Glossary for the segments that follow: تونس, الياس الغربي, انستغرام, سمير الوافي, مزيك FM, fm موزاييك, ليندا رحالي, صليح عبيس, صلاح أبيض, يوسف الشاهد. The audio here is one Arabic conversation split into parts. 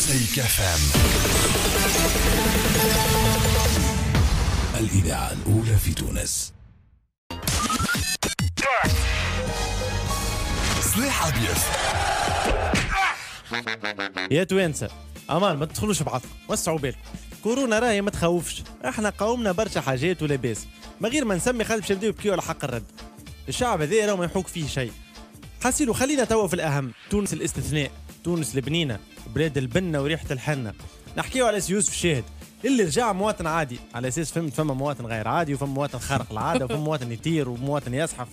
مزيك FM الإذاعة الأولى في تونس. صليح عبيس يا توانسة أمان ما تدخلوش بعض وسعوا بالكم. كورونا راهي ما تخوفش، احنا قاومنا برشا حاجات ولاباس، ما غير ما نسمي خالد باش يبداو يبكيو على حق الرد. الشعب هذا راهو ما يحوك فيه شيء. حاسيلو خلينا توا في الأهم، تونس الاستثناء، تونس البنينة، بلاد البنة وريحة الحنة. نحكيو على يوسف الشاهد اللي رجع مواطن عادي، على أساس فهمت فما مواطن غير عادي وفما مواطن خارق العادة وفما مواطن يطير ومواطن يزحف.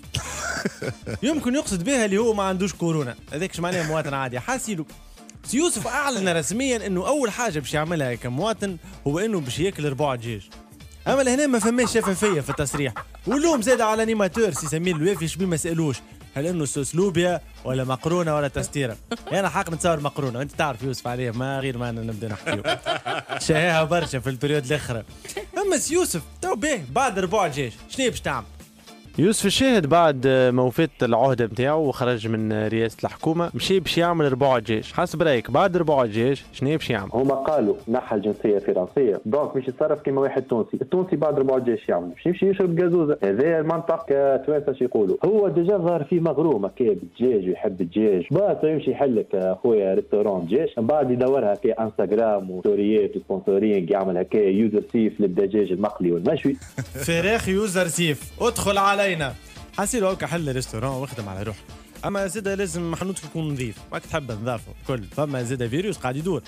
يمكن يقصد بها اللي هو ما عندوش كورونا، هذاك شو معناه مواطن عادي. حاسيلو يوسف أعلن رسميا إنه أول حاجة باش يعملها كمواطن هو إنه باش ياكل ربع دجاج. أما لهنا ما فماش شفافية في التصريح، واللوم زاد على الأنيماتور سي سمير الوافي شبيه ما سألوش هل انه سوس لوبيا ولا مقرونه ولا تستيره. انا حق نتصور مقرونه وانت تعرف يوسف عليه ما غير ما نبدا نحكيو شهيها برشا في البريود الاخره. اما يوسف تو به بعد ربع جيش شنو باش تعمل؟ يوسف الشاهد بعد ما وفات العهده نتاعو وخرج من رئاسه الحكومه مشي باش يعمل ربع جيش. حسب رايك بعد ربع جيش شنو باش يعمل؟ هما قالوا نحى الجنسيه الفرنسيه دونك باش يتصرف كيما واحد تونسي. التونسي بعد ربع جيش يعمل باش يمشي يشرب جازوزه. هذا المنطق توانسه شو يقولوا. هو ديجا ظهر فيه مغروم هكا بالدجاج ويحب الدجاج، بعد يمشي يحلك خويا ريستورون دجاج، من بعد يدورها في انستغرام وستوريات وسبونسورينغ، يعمل هكا يوزر سيف للدجاج المقلي والمشوي. فراخ يوزر سيف ادخل على حاسيلو هكا حل ريستورون واخدم على روحك. اما زاده لازم حنوتك يكون نظيف، ماك تحب نظافه الكل، فما زاده فيروس قاعد يدور.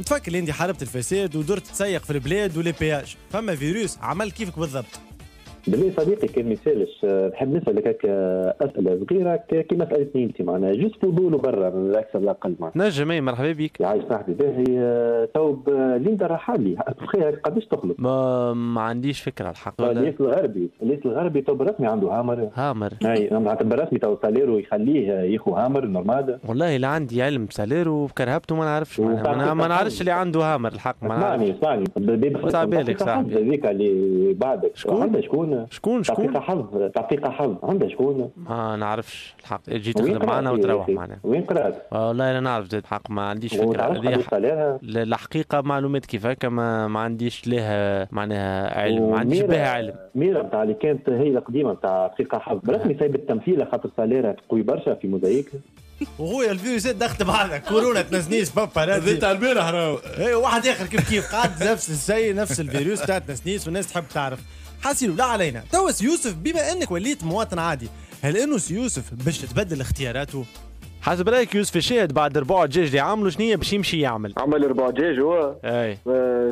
نتفكر انت حاربت الفساد ودرت تسيق في البلاد ولي بياج، فما فيروس عمل كيفك بالضبط. بالله صديقي كان ما يسالش، نحب نسالك هكا اسئله صغيره كيما سالتني انت، معناها جوست فضول وبرا من اكثر لا اقل. معناها نجم اي مرحبا بك. يعيش صاحبي باهي تو ليندا رحالي تخيل قداش تخلط؟ ما عنديش فكره الحق. الياس الغربي، الياس الغربي تو برسمي عنده هامر اي معناتها برسمي تو ساليرو يخليه ياخو هامر نورمال. والله لا عندي علم ساليرو وكرهبته ما نعرفش، معناها ما نعرفش اللي عنده هامر الحق. اسمعني تاع بالك صاحبي هذيك اللي بعدك شكون؟ شكون تعطيك حظ عندها شكون؟ ما نعرفش الحق. جيت تخدم معنا وتروح معنا. وين قرات؟ والله لا نعرف الحق، ما عنديش فكره. الحقيقه معلومات كيف هكا ما عنديش لها معناها علم، ما عنديش بها علم. ميرا نتاع اللي كانت هي القديمه نتاع تعطيك حظ برسمي سايب التمثيل خاطر ساليرها قوي برشا في موزايك. وهويا الفيروسات دخلت بعضها كورونا تنسنيش بابا هذا تاع البارح راهو واحد اخر كيف قعد نفس الشيء نفس الفيروس تاع تنسنيش والناس تحب تعرف. حاسيلو لا علينا، توا سي يوسف بما انك وليت مواطن عادي، هل انه سي يوسف باش تبدل اختياراته؟ حسب رايك يوسف الشاهد بعد ربع دجاج اللي عمله شنيا باش يمشي يعمل؟ عمل ربع دجاج هو؟ اي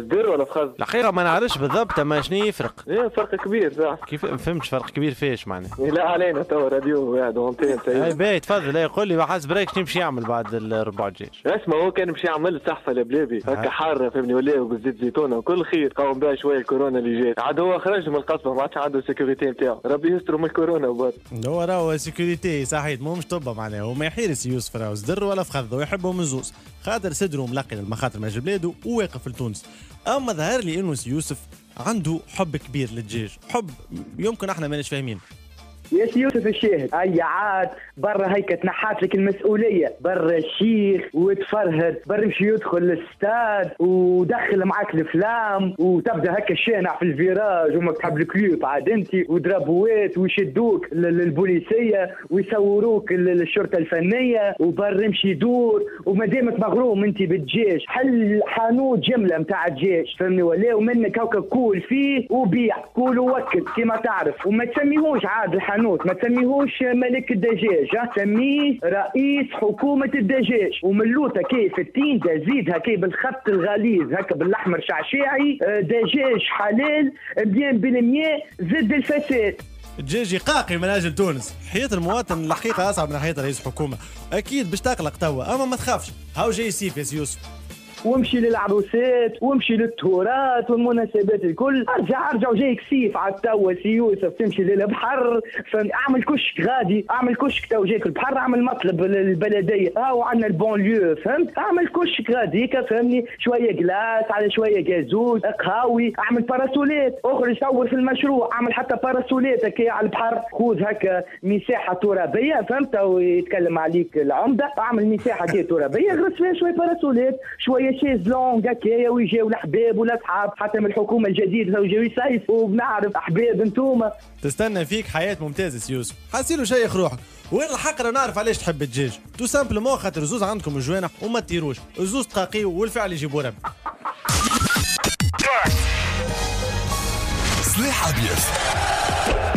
دير ولا فخذ؟ الحقيقه ما نعرفش بالضبط، اما شنو يفرق؟ ايه فرق كبير صح؟ كيف ما فهمتش فرق كبير فيش معناها؟ لا علينا توا راديو قاعد اونتين تاعي. اي باهي تفضل. اي قول لي حسب رايك شنو باش يعمل بعد ربع دجاج؟ اسمع هو كان باش يعمل صحفه لبلابي هكا حاره فهمني ولا وزيت زيتونه وكل خير، قاوم بها شويه الكورونا اللي جات، عاد هو خرج من القصبه ما عادش عنده السيكوريتي نتاعو، ربي يستر من الكورونا وبرك. هو راهو سيكوريتي صحيح مو مش طبه معناها، وما يحيرس يوسف راهو صدر ولا فخذ ويحبهم الزوز، خاطر صدره ملقي للمخاطر مع بلاده وواقف لتونس. اما ظهر لي انه سي يوسف عنده حب كبير للدجاج، حب يمكن احنا ماناش فاهمين. يا سي يوسف الشاهد اي عاد برا هيك تنحات لك المسؤوليه، برا الشيخ وتفرهد، برا مشي يدخل الاستاد ودخل معاك الافلام وتبدا هكا الشانع في الفيراج وما تحب الكليوب عاد انت ودرابوات ويشدوك البوليسيه ويصوروك الشرطه الفنيه، وبرا مشي يدور ومادامك مغروم انت بالدجاج حل حانوت جمله نتاع دجاج فهمني ولا، ومنك هكا كول فيه وبيع كول ووكل كما تعرف، وما تسميهوش عاد الحانوت، ما تسميهوش ملك الدجاج، سميه رئيس حكومة الدجاج. وملوطة كيف التين دا زيدها كي بالخط الغليظ هكا بالأحمر شعشاعي، دجاج حلال مليان بالمية ضد الفساد. الدجاج يقاقي من أجل تونس. حياة المواطن الحقيقة أصعب من حياة رئيس حكومة، أكيد باش تقلق توا، أما ما تخافش هاو جاي سيف يا سي يوسف. وامشي للعروسات وامشي للتهورات والمناسبات الكل، ارجع وجايك سيف على التوا سي يوسف، تمشي للبحر اعمل كشك غادي، اعمل كشك تو جايك البحر، اعمل مطلب للبلديه هاو عندنا البونليو فهمت، اعمل كشك غادي كفهمني شويه جلاس على شويه جازوز قهاوي، اعمل باراسولات، اخرج صور في المشروع، اعمل حتى باراسولات هكا على البحر، خذ هكا مساحه ترابيه فهمت ويتكلم عليك العمده، اعمل مساحه هكا ترابيه غرس فيها شويه باراسولات شويه شيز لونغ هكايا ويجيو الحباب ولا صحاب حتى من الحكومه الجديده ويجيو يصيفوا بنعرف احباب انتوما. تستنى فيك حياه ممتازه سي يوسف، حاسيلو شيخ روحك. وين الحق راه نعرف علاش تحب الدجاج، تو سامبلومون خاطر زوز عندكم الجوانح وما تطيروش، الزوز دقاقي والفعل يجيبوا ربي. صلاح ابيض.